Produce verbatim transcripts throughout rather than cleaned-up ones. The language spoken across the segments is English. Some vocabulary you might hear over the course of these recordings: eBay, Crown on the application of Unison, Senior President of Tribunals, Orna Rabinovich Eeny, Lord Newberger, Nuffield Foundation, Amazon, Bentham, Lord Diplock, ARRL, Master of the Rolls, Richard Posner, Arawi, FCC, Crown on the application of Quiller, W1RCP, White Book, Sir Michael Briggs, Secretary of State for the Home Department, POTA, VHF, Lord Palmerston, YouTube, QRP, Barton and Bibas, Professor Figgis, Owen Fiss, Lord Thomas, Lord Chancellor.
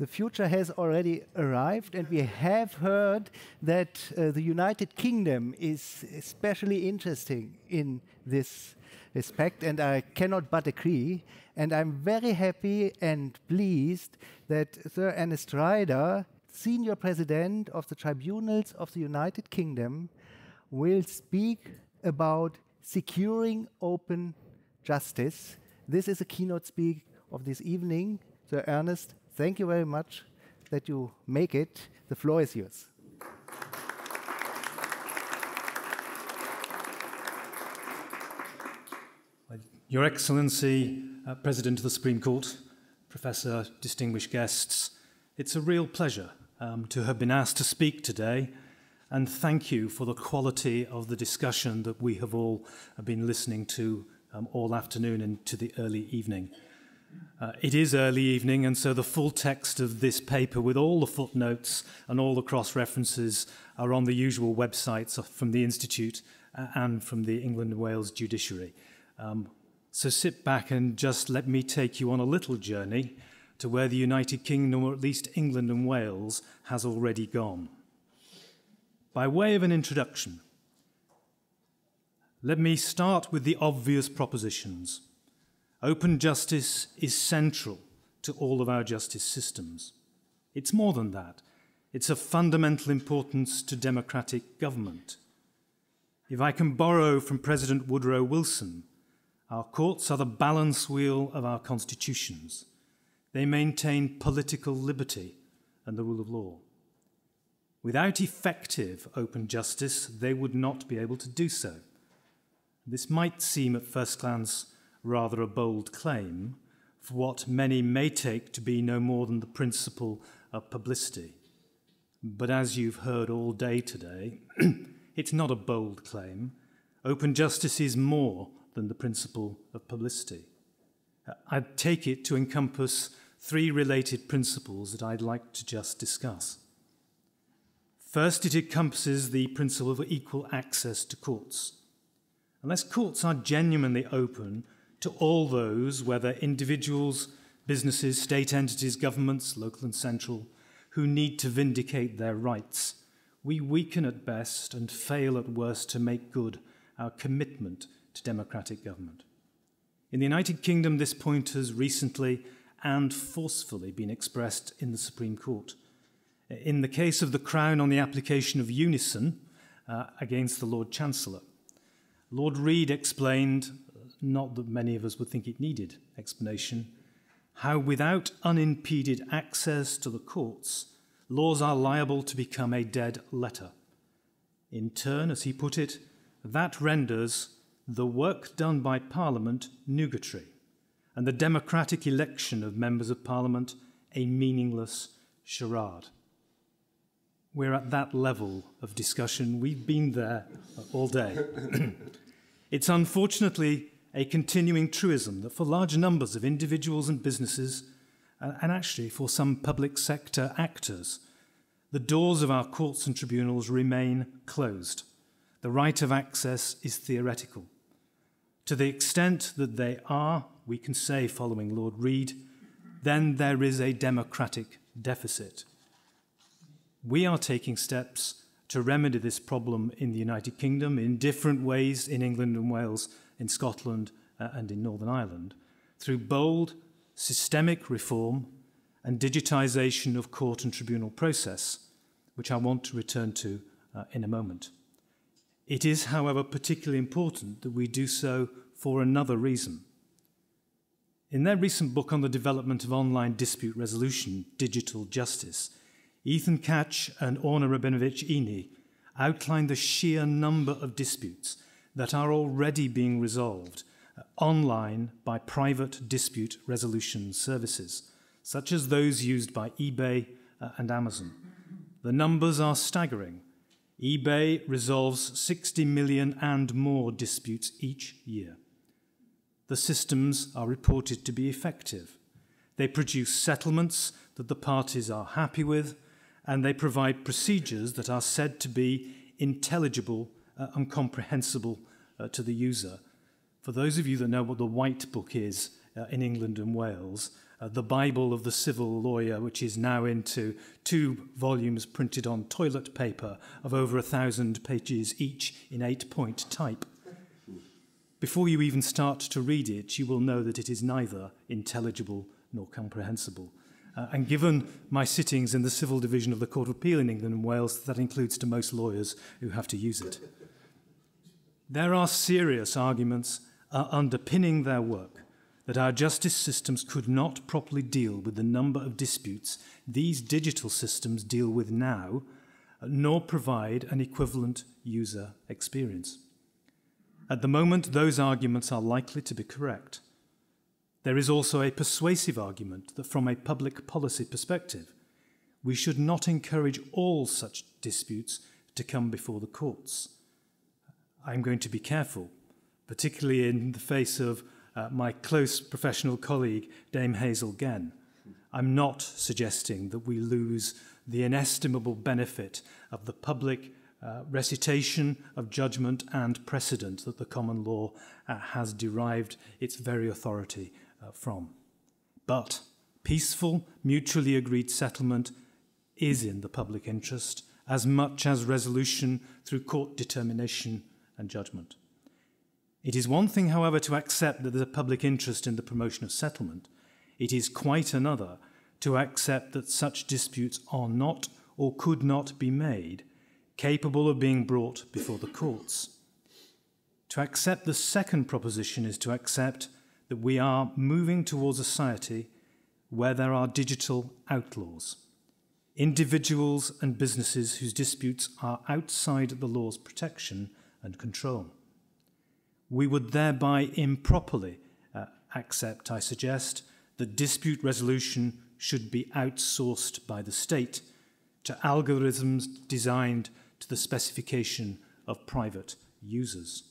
The future has already arrived, and we have heard that uh, the United Kingdom is especially interesting in this respect, and I cannot but agree. And I'm very happy and pleased that Sir Ernest Ryder, Senior President of the Tribunals of the United Kingdom, will speak about securing open justice. This is a keynote speech of this evening. Sir Ernest, thank you very much that you make it. The floor is yours. Your Excellency, uh, President of the Supreme Court, Professor, distinguished guests, it's a real pleasure um, to have been asked to speak today, and thank you for the quality of the discussion that we have all been listening to um, all afternoon and to the early evening. Uh, it is early evening, and so the full text of this paper with all the footnotes and all the cross-references are on the usual websites from the Institute and from the England and Wales Judiciary. Um, so sit back and just let me take you on a little journey to where the United Kingdom, or at least England and Wales, has already gone. By way of an introduction, let me start with the obvious propositions. Open justice is central to all of our justice systems. It's more than that. It's of fundamental importance to democratic government. If I can borrow from President Woodrow Wilson, our courts are the balance wheel of our constitutions. They maintain political liberty and the rule of law. Without effective open justice, they would not be able to do so. This might seem at first glance rather a bold claim for what many may take to be no more than the principle of publicity. But as you've heard all day today, it's not a bold claim. Open justice is more than the principle of publicity. I'd take it to encompass three related principles that I'd like to just discuss. First, it encompasses the principle of equal access to courts. Unless courts are genuinely open to all those, whether individuals, businesses, state entities, governments, local and central, who need to vindicate their rights, we weaken at best and fail at worst to make good our commitment to democratic government. In the United Kingdom, this point has recently and forcefully been expressed in the Supreme Court. In the case of the Crown on the application of Unison uh, against the Lord Chancellor, Lord Reed explained, not that many of us would think it needed explanation, how without unimpeded access to the courts, laws are liable to become a dead letter. In turn, as he put it, that renders the work done by Parliament nugatory, and the democratic election of members of Parliament a meaningless charade. We're at that level of discussion. We've been there all day. It's unfortunately a continuing truism that for large numbers of individuals and businesses, and actually for some public sector actors, the doors of our courts and tribunals remain closed. The right of access is theoretical. To the extent that they are, we can say, following Lord Reed, then there is a democratic deficit. We are taking steps to remedy this problem in the United Kingdom in different ways in England and Wales, in Scotland uh, and in Northern Ireland, through bold systemic reform and digitisation of court and tribunal process, which I want to return to uh, in a moment. It is, however, particularly important that we do so for another reason. In their recent book on the development of online dispute resolution, Digital Justice, Ethan Katch and Orna Rabinovich Eeny outline the sheer number of disputes that are already being resolved online by private dispute resolution services, such as those used by eBay and Amazon. The numbers are staggering. eBay resolves sixty million and more disputes each year. The systems are reported to be effective. They produce settlements that the parties are happy with, and they provide procedures that are said to be intelligible uh, and comprehensible uh, to the user. For those of you that know what the White Book is uh, in England and Wales, uh, The Bible of the Civil Lawyer, which is now into two volumes printed on toilet paper of over a thousand pages each in eight-point type. Before you even start to read it, you will know that it is neither intelligible nor comprehensible. Uh, and given my sittings in the Civil Division of the Court of Appeal in England and Wales, that includes to most lawyers who have to use it. There are serious arguments uh, underpinning their work that our justice systems could not properly deal with the number of disputes these digital systems deal with now, uh, nor provide an equivalent user experience. At the moment, those arguments are likely to be correct. There is also a persuasive argument that from a public policy perspective, we should not encourage all such disputes to come before the courts. I'm going to be careful, particularly in the face of uh, my close professional colleague, Dame Hazel Genn. I'm not suggesting that we lose the inestimable benefit of the public uh, recitation of judgment and precedent that the common law uh, has derived its very authority Uh, from. But peaceful, mutually agreed settlement is in the public interest as much as resolution through court determination and judgment. It is one thing, however, to accept that there's a public interest in the promotion of settlement. It is quite another to accept that such disputes are not or could not be made capable of being brought before the courts. To accept the second proposition is to accept that we are moving towards a society where there are digital outlaws, individuals and businesses whose disputes are outside the law's protection and control. We would thereby improperly uh, accept, I suggest, that dispute resolution should be outsourced by the state to algorithms designed to the specification of private users.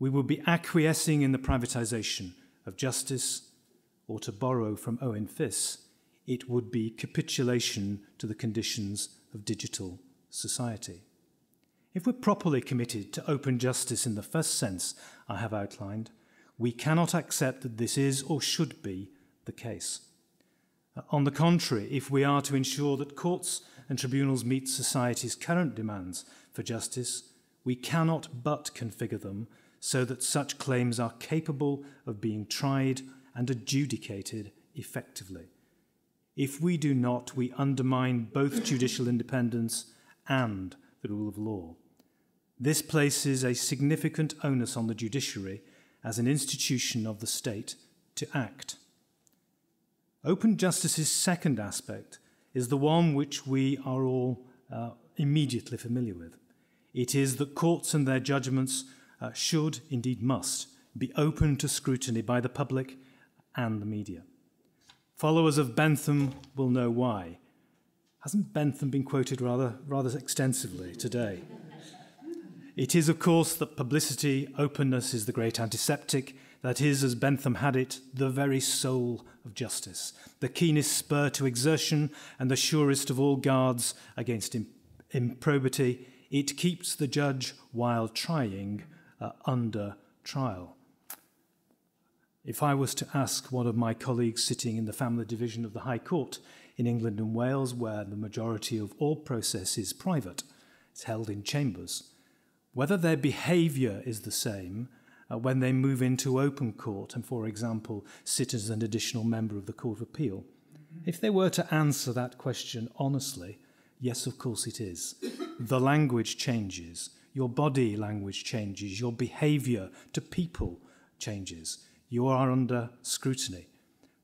We would be acquiescing in the privatisation of justice, or to borrow from Owen Fiss, it would be capitulation to the conditions of digital society. If we're properly committed to open justice in the first sense I have outlined, we cannot accept that this is or should be the case. On the contrary, if we are to ensure that courts and tribunals meet society's current demands for justice, we cannot but configure them so that such claims are capable of being tried and adjudicated effectively. If we do not, we undermine both judicial independence and the rule of law. This places a significant onus on the judiciary as an institution of the state to act. Open justice's second aspect is the one which we are all uh, immediately familiar with. It is that courts and their judgments Uh, should, indeed must, be open to scrutiny by the public and the media. Followers of Bentham will know why. Hasn't Bentham been quoted rather, rather extensively today? It is, of course, that publicity, openness is the great antiseptic. That is, as Bentham had it, the very soul of justice, the keenest spur to exertion and the surest of all guards against imp- improbity. It keeps the judge, while trying, Uh, under trial. If I was to ask one of my colleagues sitting in the family division of the High Court in England and Wales, where the majority of all process is private, it's held in chambers, whether their behaviour is the same uh, when they move into open court and, for example, sit as an additional member of the Court of Appeal, mm-hmm. If they were to answer that question honestly, yes, of course it is. The language changes. Your body language changes, your behaviour to people changes. You are under scrutiny.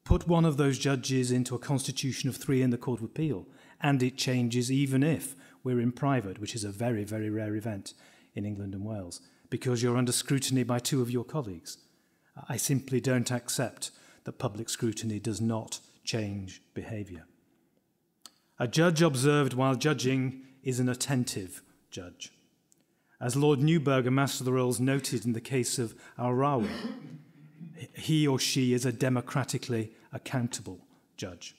Put one of those judges into a constitution of three in the Court of Appeal, and it changes even if we're in private, which is a very, very rare event in England and Wales, because you're under scrutiny by two of your colleagues. I simply don't accept that public scrutiny does not change behaviour. A judge observed while judging is an attentive judge. As Lord Newberger, Master of the Rolls, noted in the case of Arawi, he or she is a democratically accountable judge.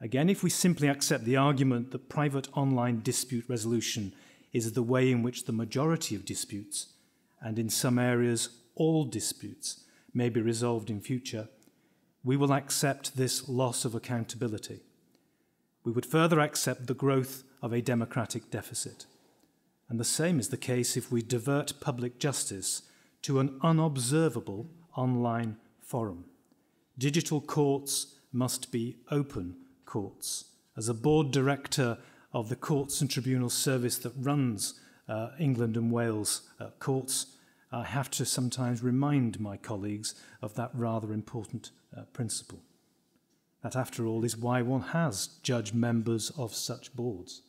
Again, if we simply accept the argument that private online dispute resolution is the way in which the majority of disputes, and in some areas all disputes, may be resolved in future, we will accept this loss of accountability. We would further accept the growth of a democratic deficit. And the same is the case if we divert public justice to an unobservable online forum. Digital courts must be open courts. As a board director of the Courts and Tribunal Service that runs uh, England and Wales uh, courts, I have to sometimes remind my colleagues of that rather important uh, principle. That, after all, is why one has judge members of such boards.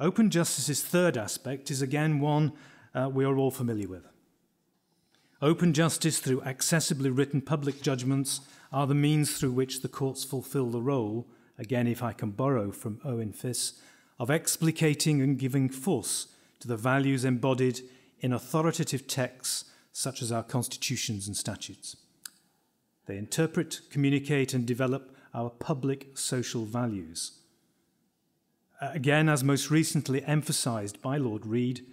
Open justice's third aspect is again one uh, we are all familiar with. Open justice through accessibly written public judgments are the means through which the courts fulfil the role, again if I can borrow from Owen Fiss, of explicating and giving force to the values embodied in authoritative texts such as our constitutions and statutes. They interpret, communicate and develop our public social values. Again, as most recently emphasised by Lord Reed,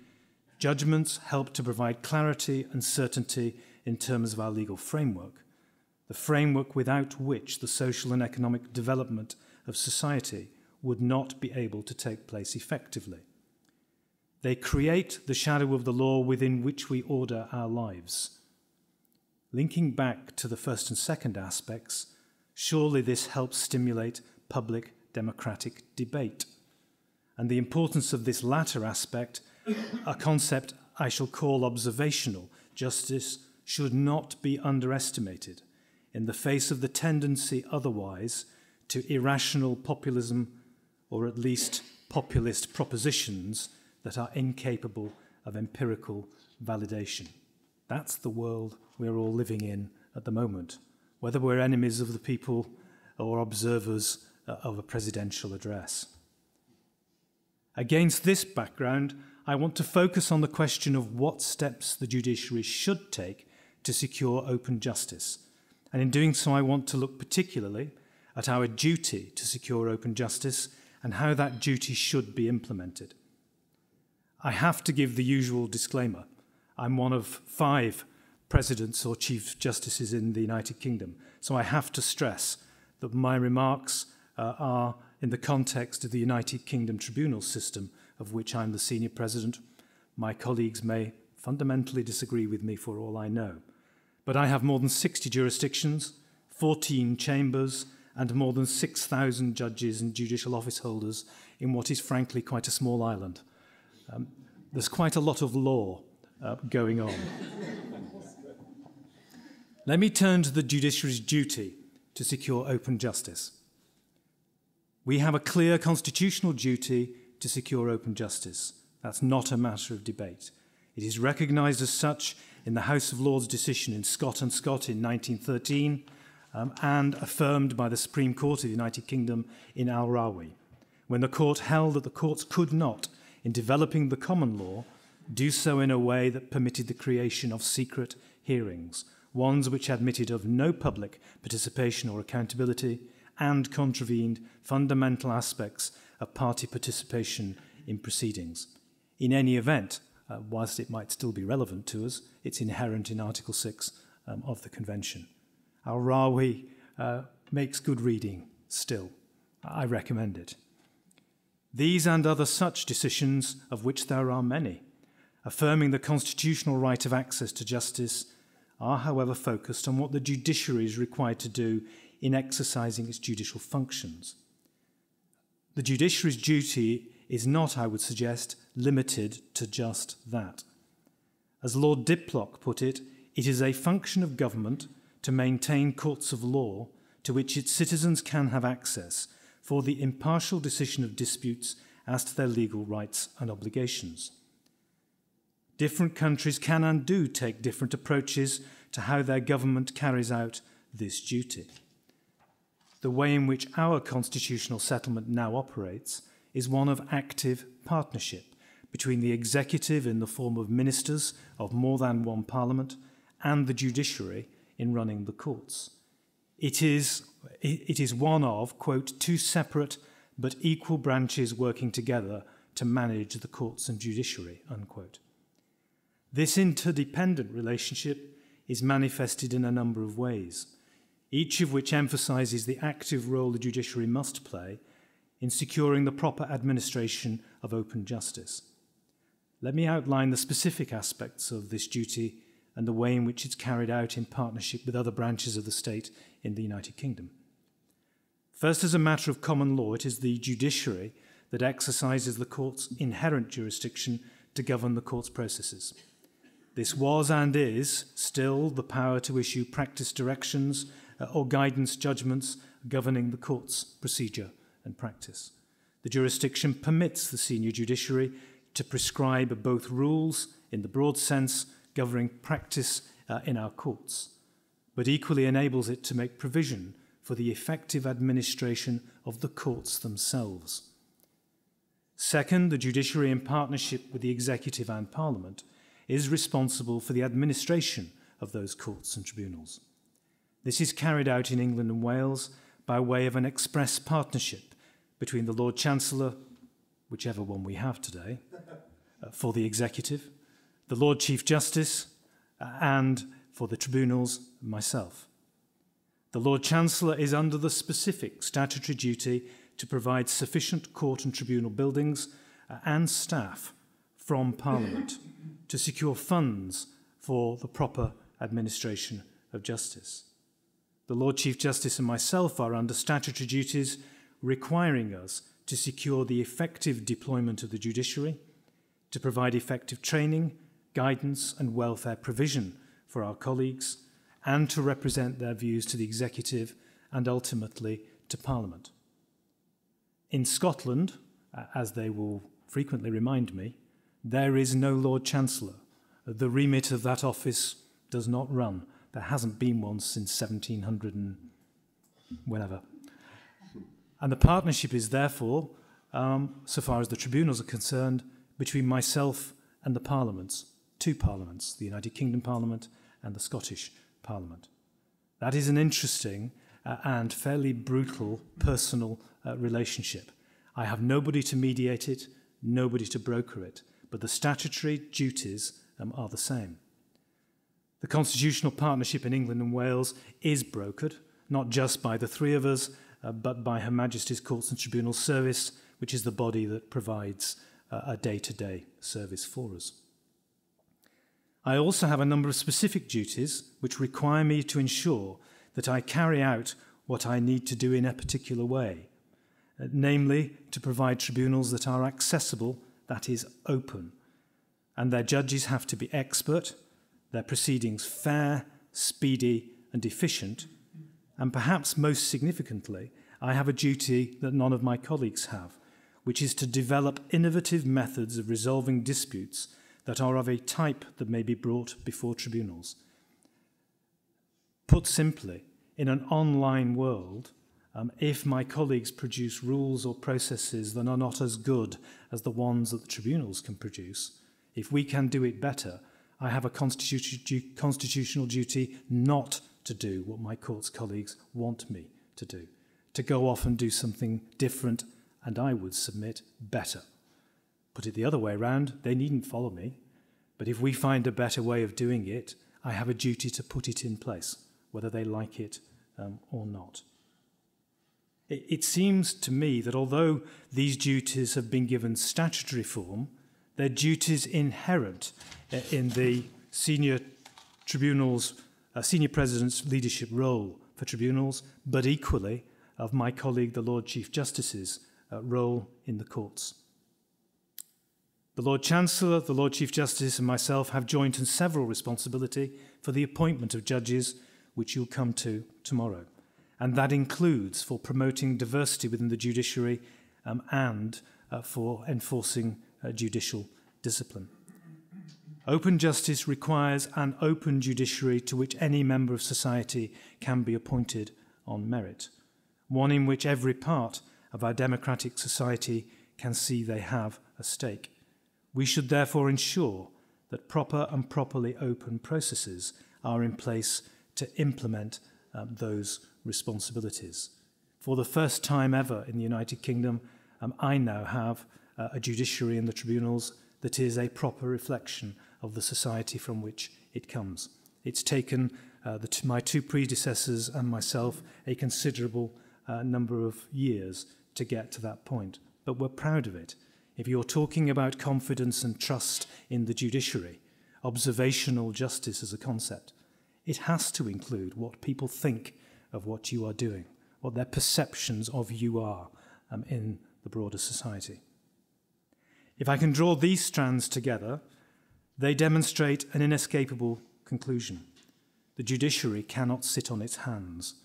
judgments help to provide clarity and certainty in terms of our legal framework, the framework without which the social and economic development of society would not be able to take place effectively. They create the shadow of the law within which we order our lives. Linking back to the first and second aspects, surely this helps stimulate public democratic debate. And the importance of this latter aspect, a concept I shall call observational justice, should not be underestimated in the face of the tendency otherwise to irrational populism, or at least populist propositions that are incapable of empirical validation. That's the world we're all living in at the moment, whether we're enemies of the people or observers of a presidential address. Against this background, I want to focus on the question of what steps the judiciary should take to secure open justice. And in doing so, I want to look particularly at our duty to secure open justice and how that duty should be implemented. I have to give the usual disclaimer. I'm one of five presidents or chief justices in the United Kingdom, so I have to stress that my remarks uh, are in the context of the United Kingdom tribunal system, of which I'm the senior president. My colleagues may fundamentally disagree with me for all I know. But I have more than sixty jurisdictions, fourteen chambers, and more than six thousand judges and judicial office holders in what is frankly quite a small island. Um, there's quite a lot of law uh, going on. Let me turn to the judiciary's duty to secure open justice. We have a clear constitutional duty to secure open justice. That's not a matter of debate. It is recognised as such in the House of Lords decision in Scott and Scott in nineteen thirteen um, and affirmed by the Supreme Court of the United Kingdom in Arawi, when the court held that the courts could not, in developing the common law, do so in a way that permitted the creation of secret hearings, ones which admitted of no public participation or accountability and contravened fundamental aspects of party participation in proceedings. In any event, uh, whilst it might still be relevant to us, it's inherent in Article six um, of the Convention. Arawi uh, makes good reading still. I recommend it. These and other such decisions, of which there are many, affirming the constitutional right of access to justice, are however focused on what the judiciary is required to do in exercising its judicial functions. The judiciary's duty is not, I would suggest, limited to just that. As Lord Diplock put it, it is a function of government to maintain courts of law to which its citizens can have access for the impartial decision of disputes as to their legal rights and obligations. Different countries can and do take different approaches to how their government carries out this duty. The way in which our constitutional settlement now operates is one of active partnership between the executive in the form of ministers of more than one parliament and the judiciary in running the courts. It is, it is one of, quote, two separate but equal branches working together to manage the courts and judiciary, unquote. This interdependent relationship is manifested in a number of ways. each of which emphasises the active role the judiciary must play in securing the proper administration of open justice. Let me outline the specific aspects of this duty and the way in which it's carried out in partnership with other branches of the state in the United Kingdom. First, as a matter of common law, it is the judiciary that exercises the court's inherent jurisdiction to govern the court's processes. This was and is still the power to issue practice directions or guidance judgments governing the court's procedure and practice. The jurisdiction permits the senior judiciary to prescribe both rules, in the broad sense, governing practice uh, in our courts, but equally enables it to make provision for the effective administration of the courts themselves. Second, the judiciary, in partnership with the executive and parliament, is responsible for the administration of those courts and tribunals. This is carried out in England and Wales by way of an express partnership between the Lord Chancellor, whichever one we have today, uh, for the executive, the Lord Chief Justice, uh, and for the tribunals, myself. The Lord Chancellor is under the specific statutory duty to provide sufficient court and tribunal buildings uh, and staff from Parliament to secure funds for the proper administration of justice. The Lord Chief Justice and myself are under statutory duties requiring us to secure the effective deployment of the judiciary, to provide effective training, guidance and welfare provision for our colleagues, and to represent their views to the executive and ultimately to Parliament. In Scotland, as they will frequently remind me, there is no Lord Chancellor. The remit of that office does not run. There hasn't been one since seventeen hundred and whenever. And the partnership is therefore, um, so far as the tribunals are concerned, between myself and the parliaments, two parliaments, the United Kingdom Parliament and the Scottish Parliament. That is an interesting uh, and fairly brutal personal uh, relationship. I have nobody to mediate it, nobody to broker it, but the statutory duties um, are the same. The constitutional partnership in England and Wales is brokered, not just by the three of us, Uh, but by Her Majesty's Courts and Tribunal Service, which is the body that provides uh, a day-to-day service for us. I also have a number of specific duties which require me to ensure that I carry out what I need to do in a particular way, uh, namely to provide tribunals that are accessible, that is, open, and their judges have to be expert, their proceedings fair, speedy and efficient. And perhaps most significantly, I have a duty that none of my colleagues have, which is to develop innovative methods of resolving disputes that are of a type that may be brought before tribunals. Put simply, in an online world, um, if my colleagues produce rules or processes that are not as good as the ones that the tribunals can produce, if we can do it better, I have a constitu- constitutional duty not to do what my court's colleagues want me to do, to go off and do something different and, I would submit, better. Put it the other way around, they needn't follow me, but if we find a better way of doing it, I have a duty to put it in place, whether they like it um, or not. It, it seems to me that although these duties have been given statutory form, they're duties inherent uh, in the senior tribunal's a senior president's leadership role for tribunals, but equally of my colleague, the Lord Chief Justice's uh, role in the courts. The Lord Chancellor, the Lord Chief Justice and myself have joint and several responsibility for the appointment of judges, which you'll come to tomorrow. And that includes for promoting diversity within the judiciary um, and uh, for enforcing uh, judicial discipline. Open justice requires an open judiciary to which any member of society can be appointed on merit, one in which every part of our democratic society can see they have a stake. We should therefore ensure that proper and properly open processes are in place to implement um, those responsibilities. For the first time ever in the United Kingdom, um, I now have uh, a judiciary in the tribunals that is a proper reflection of the society from which it comes. It's taken uh, the t my two predecessors and myself a considerable uh, number of years to get to that point. But we're proud of it. If you're talking about confidence and trust in the judiciary, observational justice as a concept, it has to include what people think of what you are doing, what their perceptions of you are um, in the broader society. If I can draw these strands together, they demonstrate an inescapable conclusion. The judiciary cannot sit on its hands.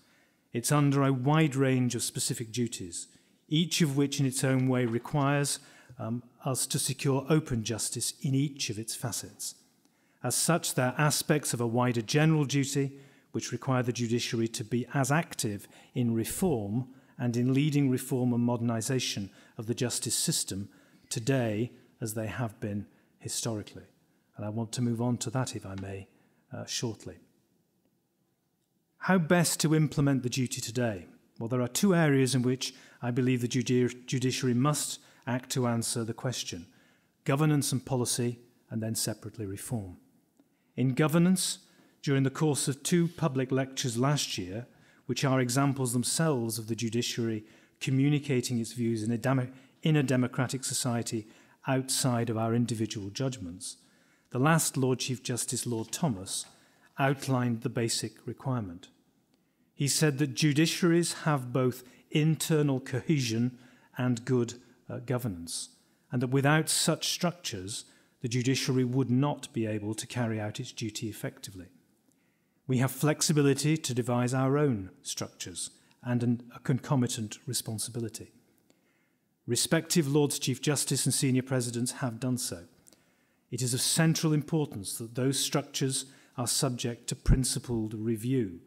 It's under a wide range of specific duties, each of which in its own way requires um, us to secure open justice in each of its facets. As such, there are aspects of a wider general duty which require the judiciary to be as active in reform and in leading reform and modernisation of the justice system today as they have been historically. And I want to move on to that, if I may, uh, shortly. How best to implement the duty today? Well, there are two areas in which I believe the judi- judiciary must act to answer the question: governance and policy, and then separately reform. In governance, during the course of two public lectures last year, which are examples themselves of the judiciary communicating its views in a, dem- in a democratic society outside of our individual judgments, the last Lord Chief Justice, Lord Thomas, outlined the basic requirement. He said that judiciaries have both internal cohesion and good uh, governance, and that without such structures, the judiciary would not be able to carry out its duty effectively. We have flexibility to devise our own structures and an, a concomitant responsibility. Respective Lords Chief Justice and Senior Presidents have done so. It is of central importance that those structures are subject to principled review.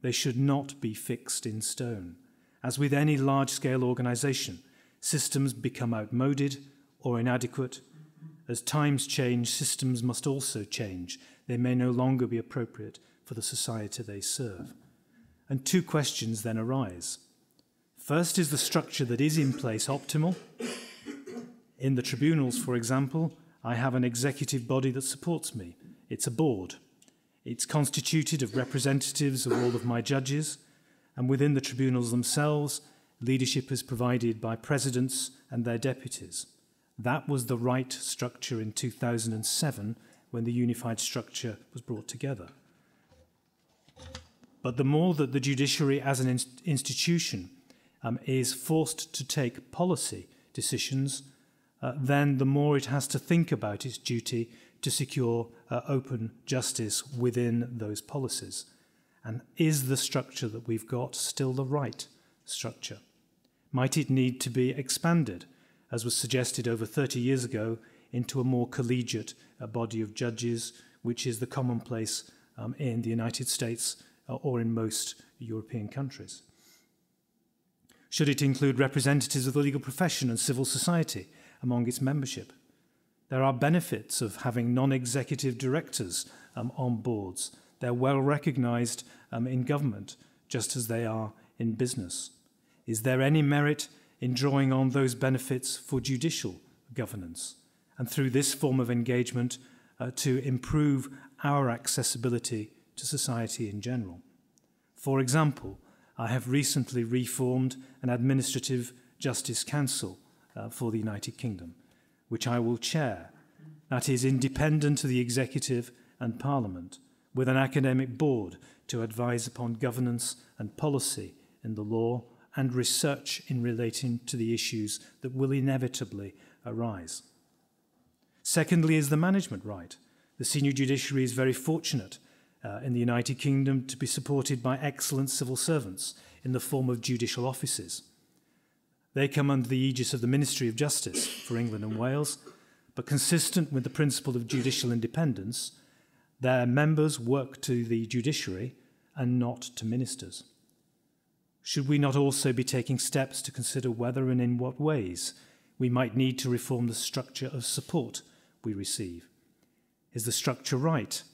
They should not be fixed in stone. As with any large-scale organisation, systems become outmoded or inadequate. As times change, systems must also change. They may no longer be appropriate for the society they serve. And two questions then arise. First, is the structure that is in place optimal? In the tribunals, for example, I have an executive body that supports me. It's a board. It's constituted of representatives of all of my judges, and within the tribunals themselves, leadership is provided by presidents and their deputies. That was the right structure in two thousand seven when the unified structure was brought together. But the more that the judiciary as an inst institution um, is forced to take policy decisions, Uh, then the more it has to think about its duty to secure uh, open justice within those policies. And is the structure that we've got still the right structure? Might it need to be expanded, as was suggested over thirty years ago, into a more collegiate uh, body of judges, which is the commonplace um, in the United States uh, or in most European countries? Should it include representatives of the legal profession and civil society among its membership? There are benefits of having non-executive directors um, on boards. They're well recognised um, in government, just as they are in business. Is there any merit in drawing on those benefits for judicial governance? And through this form of engagement, uh, to improve our accessibility to society in general. For example, I have recently reformed an administrative justice council Uh, for the United Kingdom, which I will chair, that is independent of the Executive and Parliament, with an academic board to advise upon governance and policy in the law and research in relating to the issues that will inevitably arise. Secondly is the management right. The senior judiciary is very fortunate uh, in the United Kingdom to be supported by excellent civil servants in the form of judicial offices. They come under the aegis of the Ministry of Justice for England and Wales, but consistent with the principle of judicial independence, their members work to the judiciary and not to ministers. Should we not also be taking steps to consider whether and in what ways we might need to reform the structure of support we receive? Is the structure right?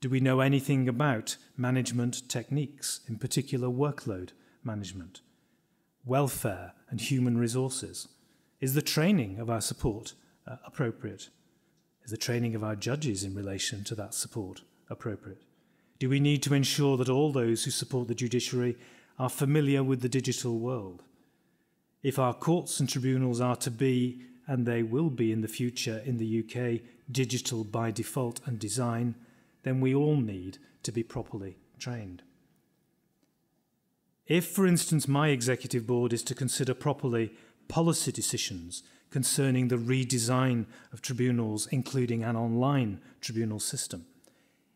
Do we know anything about management techniques, in particular workload management, welfare and human resources? Is the training of our support uh, appropriate? Is the training of our judges in relation to that support appropriate? do we need to ensure that all those who support the judiciary are familiar with the digital world? If our courts and tribunals are to be, and they will be in the future in the U K, digital by default and design, then we all need to be properly trained. If, for instance, my executive board is to consider properly policy decisions concerning the redesign of tribunals, including an online tribunal system,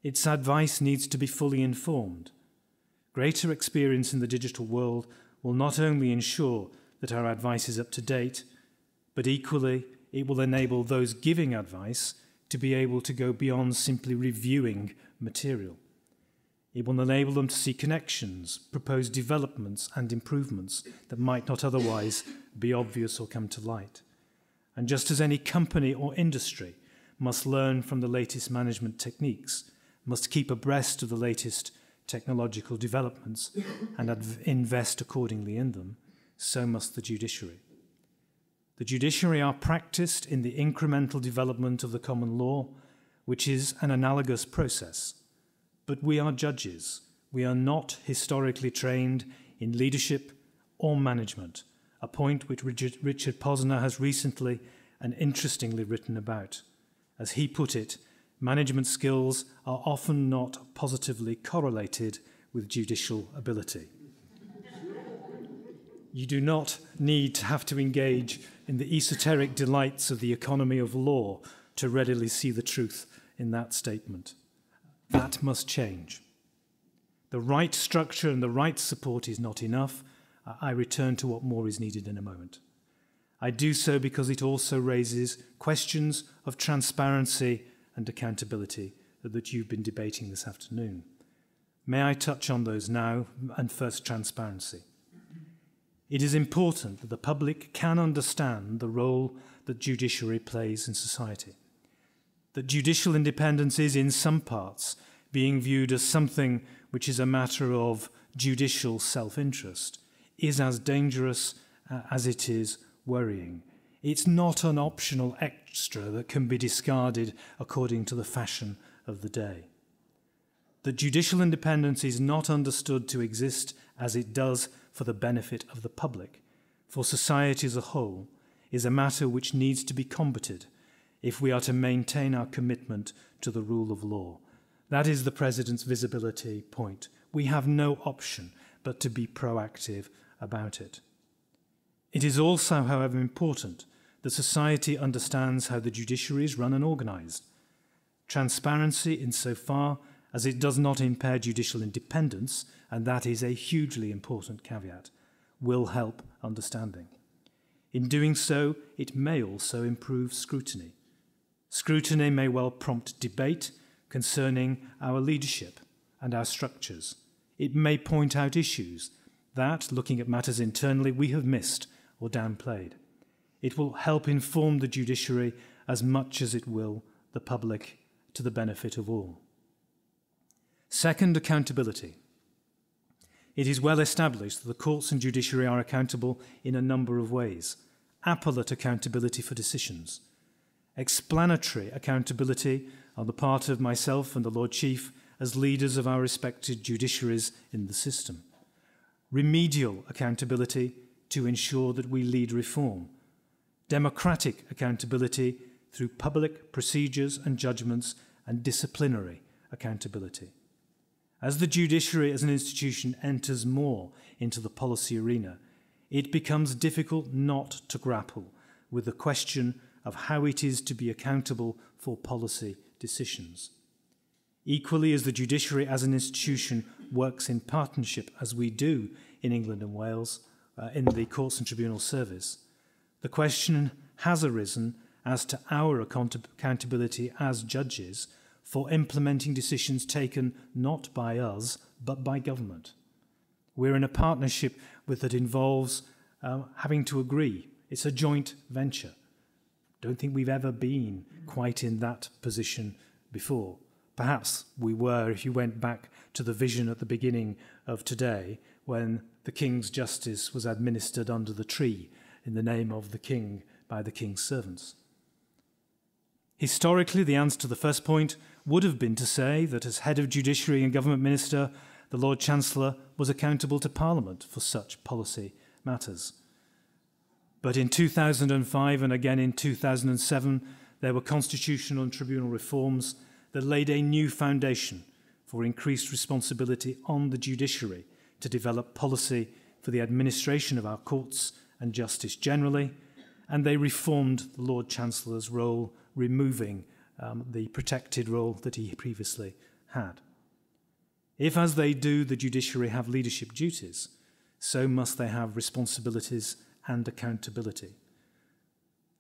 its advice needs to be fully informed. Greater experience in the digital world will not only ensure that our advice is up to date, but equally it will enable those giving advice to be able to go beyond simply reviewing material. It will enable them to see connections, propose developments and improvements that might not otherwise be obvious or come to light. And just as any company or industry must learn from the latest management techniques, must keep abreast of the latest technological developments and invest accordingly in them, so must the judiciary. The judiciary are practiced in the incremental development of the common law, which is an analogous process. But we are judges. We are not historically trained in leadership or management, a point which Richard Posner has recently and interestingly written about. As he put it, management skills are often not positively correlated with judicial ability. You do not need to have to engage in the esoteric delights of the economy of law to readily see the truth in that statement. That must change. The right structure and the right support is not enough. I return to what more is needed in a moment. I do so because it also raises questions of transparency and accountability that you've been debating this afternoon. May I touch on those now, and first, transparency. It is important that the public can understand the role that judiciary plays in society. That judicial independence is, in some parts, being viewed as something which is a matter of judicial self-interest, is as dangerous uh, as it is worrying. It's not an optional extra that can be discarded according to the fashion of the day. That judicial independence is not understood to exist as it does for the benefit of the public, for society as a whole, is a matter which needs to be combated if we are to maintain our commitment to the rule of law. That is the President's visibility point. We have no option but to be proactive about it. It is also, however, important that society understands how the judiciary is run and organised. Transparency, insofar as it does not impair judicial independence, and that is a hugely important caveat, will help understanding. In doing so, it may also improve scrutiny. Scrutiny may well prompt debate concerning our leadership and our structures. It may point out issues that, looking at matters internally, we have missed or downplayed. It will help inform the judiciary as much as it will the public, to the benefit of all. Second, accountability. It is well established that the courts and judiciary are accountable in a number of ways. Appellate accountability for decisions. Explanatory accountability on the part of myself and the Lord Chief as leaders of our respected judiciaries in the system. Remedial accountability to ensure that we lead reform. Democratic accountability through public procedures and judgments, and disciplinary accountability. As the judiciary as an institution enters more into the policy arena, it becomes difficult not to grapple with the question of how it is to be accountable for policy decisions. Equally, as the judiciary as an institution works in partnership, as we do in England and Wales, uh, in the Courts and Tribunal Service, the question has arisen as to our account accountability as judges for implementing decisions taken not by us, but by government. We're in a partnership with that involves uh, having to agree. It's a joint venture. Don't think we've ever been quite in that position before. Perhaps we were if you went back to the vision at the beginning of today, when the King's justice was administered under the tree in the name of the King by the King's servants. Historically, the answer to the first point would have been to say that as head of judiciary and government minister, the Lord Chancellor was accountable to Parliament for such policy matters. But in two thousand five and again in two thousand seven, there were constitutional and tribunal reforms that laid a new foundation for increased responsibility on the judiciary to develop policy for the administration of our courts and justice generally, and they reformed the Lord Chancellor's role, removing um, the protected role that he previously had. If, as they do, the judiciary have leadership duties, so must they have responsibilities and accountability.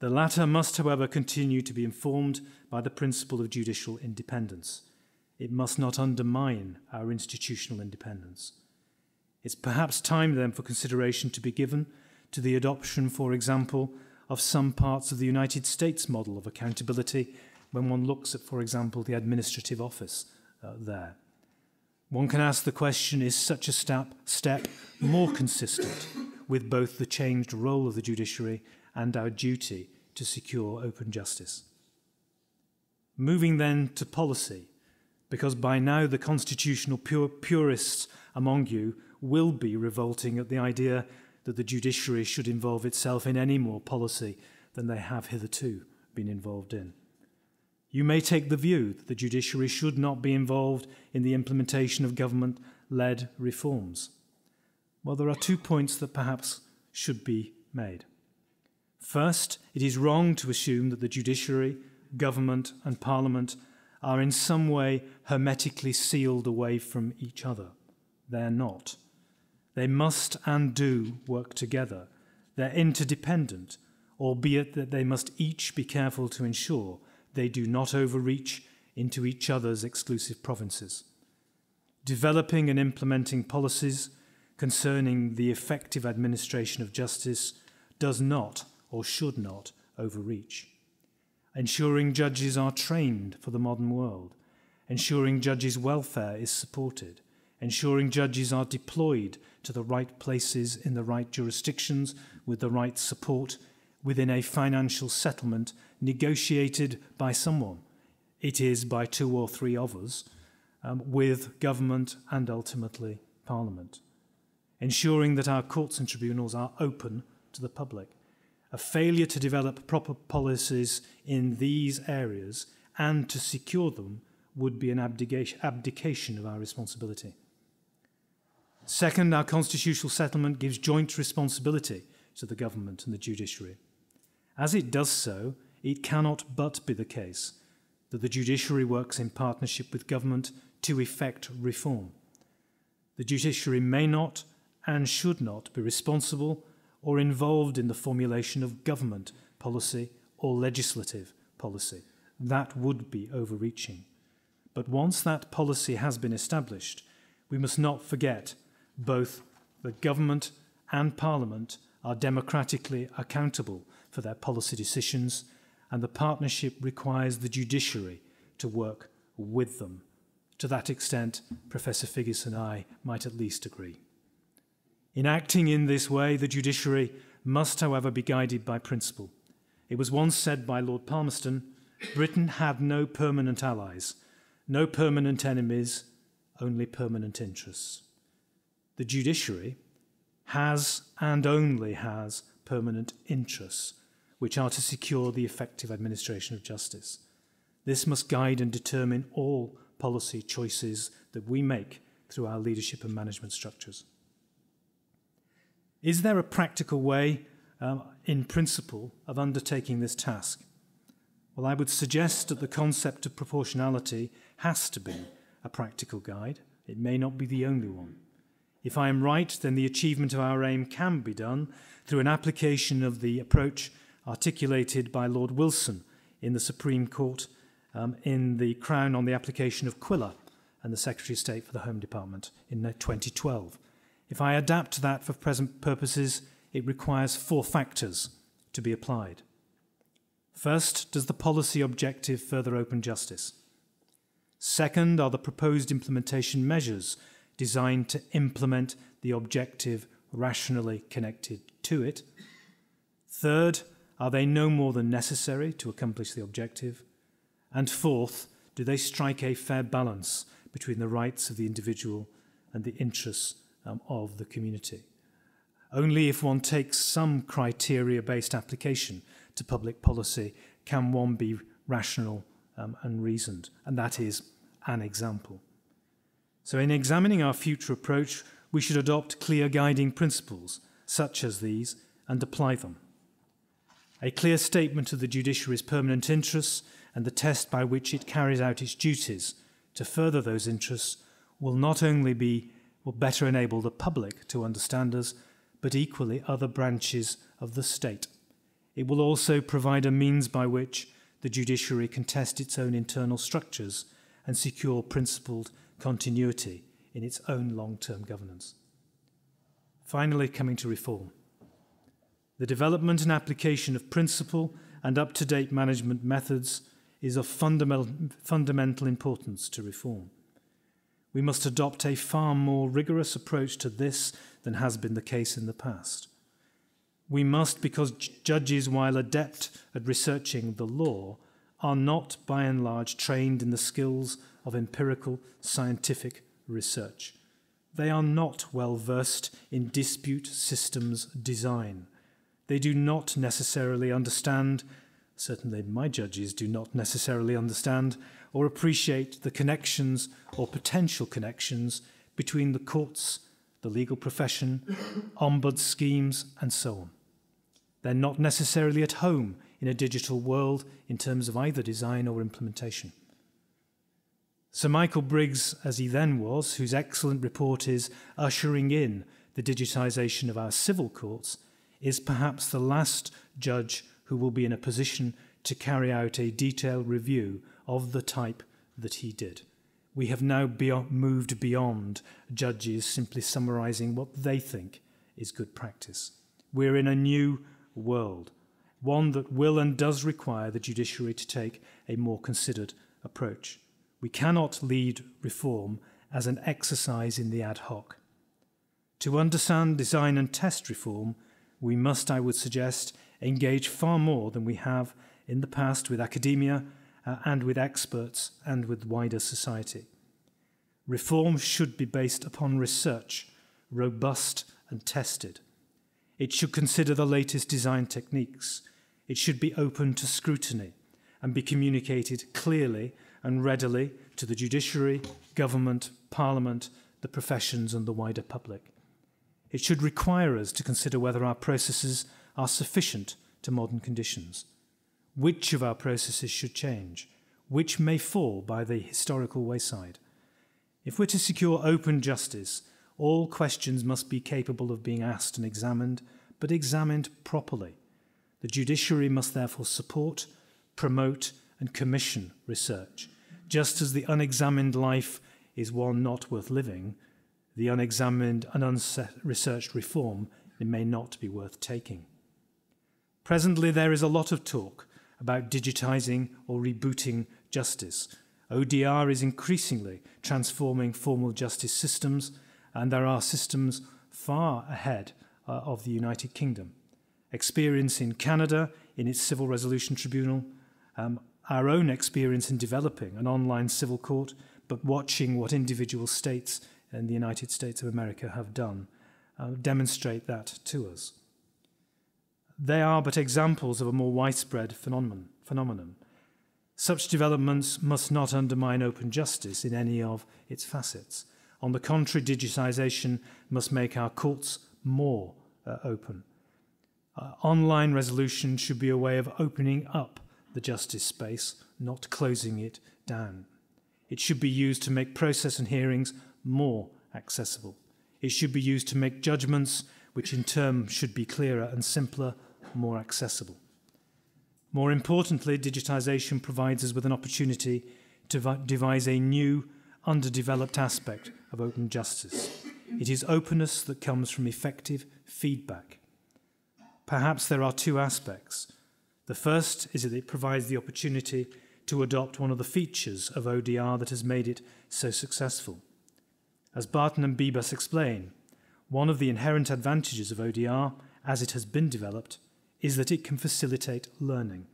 The latter must, however, continue to be informed by the principle of judicial independence. It must not undermine our institutional independence. It's perhaps time, then, for consideration to be given to the adoption, for example, of some parts of the United States model of accountability when one looks at, for example, the administrative office uh, there. One can ask the question, is such a step, step more consistent with both the changed role of the judiciary and our duty to secure open justice? Moving then to policy, because by now the constitutional pur purists among you will be revolting at the idea that the judiciary should involve itself in any more policy than they have hitherto been involved in. You may take the view that the judiciary should not be involved in the implementation of government-led reforms. Well, there are two points that perhaps should be made. First, it is wrong to assume that the judiciary, government, and parliament are in some way hermetically sealed away from each other. They're not. They must and do work together. They're interdependent, albeit that they must each be careful to ensure they do not overreach into each other's exclusive provinces. Developing and implementing policies concerning the effective administration of justice does not or should not overreach. Ensuring judges are trained for the modern world. Ensuring judges' welfare is supported. Ensuring judges are deployed to the right places in the right jurisdictions with the right support within a financial settlement negotiated by someone. It is by two or three of us, um, with government and ultimately Parliament. Ensuring that our courts and tribunals are open to the public. A failure to develop proper policies in these areas and to secure them would be an abdication, abdication of our responsibility. Second, our constitutional settlement gives joint responsibility to the government and the judiciary. As it does so, it cannot but be the case that the judiciary works in partnership with government to effect reform. The judiciary may not and should not be responsible or involved in the formulation of government policy or legislative policy. That would be overreaching. But once that policy has been established, we must not forget both the government and Parliament are democratically accountable for their policy decisions, and the partnership requires the judiciary to work with them. To that extent, Professor Figgis and I might at least agree. In acting in this way, the judiciary must, however, be guided by principle. It was once said by Lord Palmerston, Britain had no permanent allies, no permanent enemies, only permanent interests. The judiciary has and only has permanent interests, which are to secure the effective administration of justice. This must guide and determine all policy choices that we make through our leadership and management structures. Is there a practical way, um, in principle, of undertaking this task? Well, I would suggest that the concept of proportionality has to be a practical guide. It may not be the only one. If I am right, then the achievement of our aim can be done through an application of the approach articulated by Lord Wilson in the Supreme Court um, in the Crown on the application of Quiller and the Secretary of State for the Home Department in twenty twelve. If I adapt that for present purposes, it requires four factors to be applied. First, does the policy objective further open justice? Second, are the proposed implementation measures designed to implement the objective rationally connected to it? Third, are they no more than necessary to accomplish the objective? And fourth, do they strike a fair balance between the rights of the individual and the interests um, of the community? Only if one takes some criteria-based application to public policy can one be rational um, and reasoned, and that is an example. So in examining our future approach, we should adopt clear guiding principles such as these and apply them. A clear statement of the judiciary's permanent interests and the test by which it carries out its duties to further those interests will not only be, will better enable the public to understand us, but equally other branches of the state. It will also provide a means by which the judiciary can test its own internal structures and secure principled continuity in its own long-term governance. Finally, coming to reform. The development and application of principle and up-to-date management methods is of fundamental, fundamental importance to reform. We must adopt a far more rigorous approach to this than has been the case in the past. We must, because judges, while adept at researching the law, are not, by and large, trained in the skills of empirical scientific research. They are not well versed in dispute systems design. They do not necessarily understand, certainly my judges do not necessarily understand, or appreciate the connections or potential connections between the courts, the legal profession, ombuds schemes, and so on. They're not necessarily at home in a digital world in terms of either design or implementation. Sir Michael Briggs, as he then was, whose excellent report is Ushering in the Digitisation of Our Civil Courts, is perhaps the last judge who will be in a position to carry out a detailed review of the type that he did. We have now be- moved beyond judges simply summarising what they think is good practice. We're in a new world, one that will and does require the judiciary to take a more considered approach. We cannot lead reform as an exercise in the ad hoc. To understand, design and test reform, we must, I would suggest, engage far more than we have in the past with academia uh, and with experts and with wider society. Reform should be based upon research, robust and tested. It should consider the latest design techniques. It should be open to scrutiny and be communicated clearly and readily to the judiciary, government, parliament, the professions and the wider public. It should require us to consider whether our processes are sufficient to modern conditions, which of our processes should change, which may fall by the historical wayside. If we're to secure open justice, all questions must be capable of being asked and examined, but examined properly. The judiciary must therefore support, promote, and commission research. Just as the unexamined life is one not worth living, the unexamined and unresearched reform it may not be worth taking. Presently, there is a lot of talk about digitising or rebooting justice. O D R is increasingly transforming formal justice systems, and there are systems far ahead uh, of the United Kingdom. Experience in Canada, in its Civil Resolution Tribunal, um, our own experience in developing an online civil court, but watching what individual states in the United States of America have done, uh, demonstrate that to us. They are but examples of a more widespread phenomenon, phenomenon. Such developments must not undermine open justice in any of its facets. On the contrary, digitisation must make our courts more uh, open. Uh, online resolution should be a way of opening up the justice space, not closing it down. It should be used to make process and hearings more accessible. It should be used to make judgments, which in turn should be clearer and simpler, more accessible. More importantly, digitisation provides us with an opportunity to devise a new, underdeveloped aspect of open justice. It is openness that comes from effective feedback. Perhaps there are two aspects. The first is that it provides the opportunity to adopt one of the features of O D R that has made it so successful. As Barton and Bibas explain, one of the inherent advantages of O D R, as it has been developed, is that it can facilitate learning.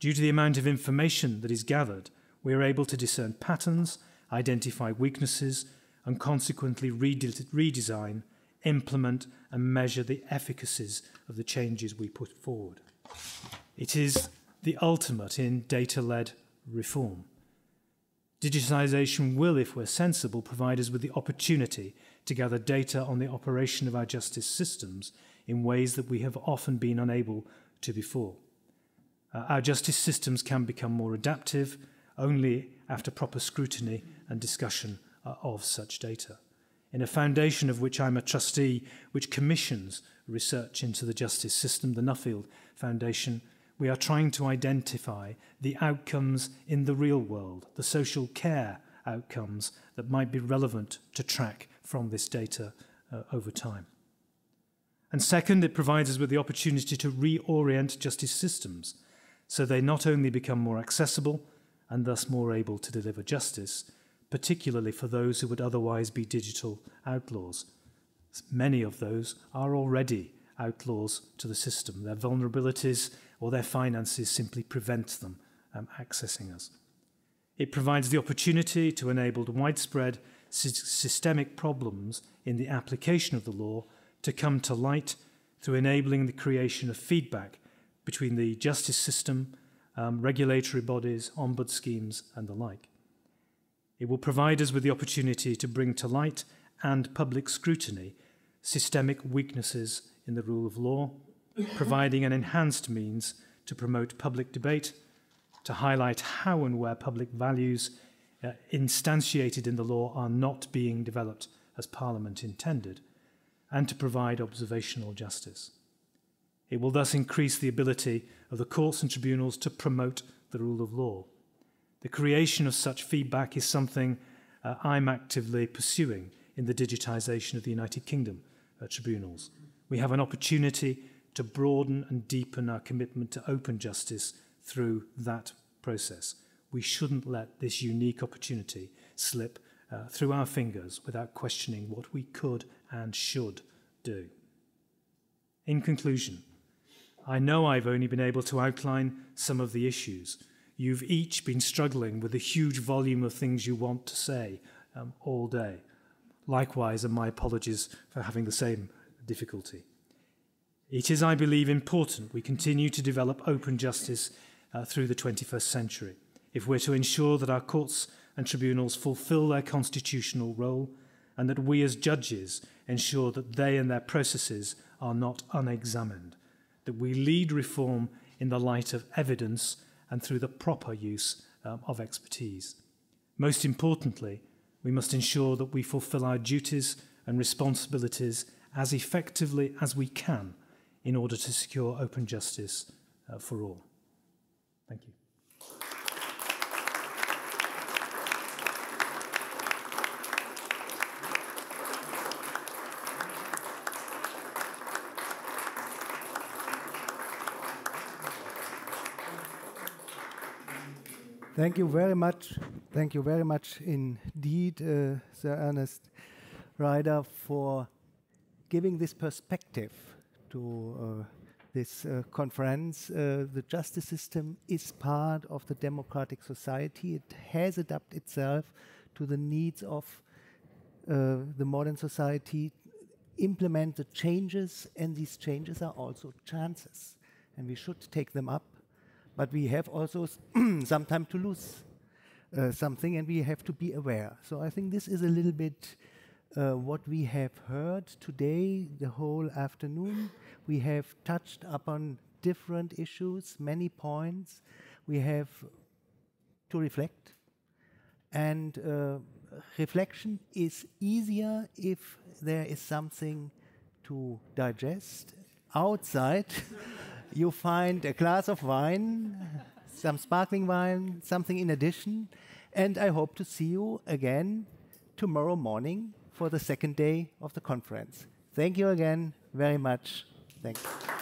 Due to the amount of information that is gathered, we are able to discern patterns, identify weaknesses, and consequently redesign, implement, and measure the efficacies of the changes we put forward. It is the ultimate in data-led reform. Digitisation will, if we're sensible, provide us with the opportunity to gather data on the operation of our justice systems in ways that we have often been unable to before. Uh, our justice systems can become more adaptive only after proper scrutiny and discussion uh, of such data. In a foundation of which I'm a trustee, which commissions research into the justice system, the Nuffield Foundation, we are trying to identify the outcomes in the real world, the social care outcomes that might be relevant to track from this data uh, over time. And second, it provides us with the opportunity to reorient justice systems so they not only become more accessible and thus more able to deliver justice, particularly for those who would otherwise be digital outlaws. Many of those are already outlaws to the system. Their vulnerabilities or their finances simply prevent them um, accessing us. It provides the opportunity to enable widespread sy systemic problems in the application of the law to come to light through enabling the creation of feedback between the justice system, um, regulatory bodies, ombud schemes, and the like. It will provide us with the opportunity to bring to light and public scrutiny systemic weaknesses in the rule of law, providing an enhanced means to promote public debate, to highlight how and where public values uh, instantiated in the law are not being developed as Parliament intended, and to provide observational justice. It will thus increase the ability of the courts and tribunals to promote the rule of law. The creation of such feedback is something uh, I'm actively pursuing in the digitisation of the United Kingdom uh, tribunals. We have an opportunity to broaden and deepen our commitment to open justice through that process. We shouldn't let this unique opportunity slip uh, through our fingers without questioning what we could and should do. In conclusion, I know I've only been able to outline some of the issues. You've each been struggling with the huge volume of things you want to say um, all day. Likewise, and my apologies for having the same difficulty. It is, I believe, important we continue to develop open justice uh, through the twenty-first century if we're to ensure that our courts and tribunals fulfil their constitutional role and that we as judges ensure that they and their processes are not unexamined, that we lead reform in the light of evidence and through the proper use um, of expertise. Most importantly, we must ensure that we fulfil our duties and responsibilities as effectively as we can in order to secure open justice uh, for all. Thank you. Thank you very much. Thank you very much indeed, uh, Sir Ernest Ryder, for giving this perspective to uh, this uh, conference. Uh, the justice system is part of the democratic society. It has adapted itself to the needs of uh, the modern society, implement the changes, and these changes are also chances, and we should take them up. But we have also some time to lose uh, something, and we have to be aware. So I think this is a little bit uh, what we have heard today, the whole afternoon. We have touched upon different issues, many points. We have to reflect. And uh, reflection is easier if there is something to digest outside. You find a glass of wine, some sparkling wine, something in addition. And I hope to see you again tomorrow morning for the second day of the conference. Thank you again very much. Thank you.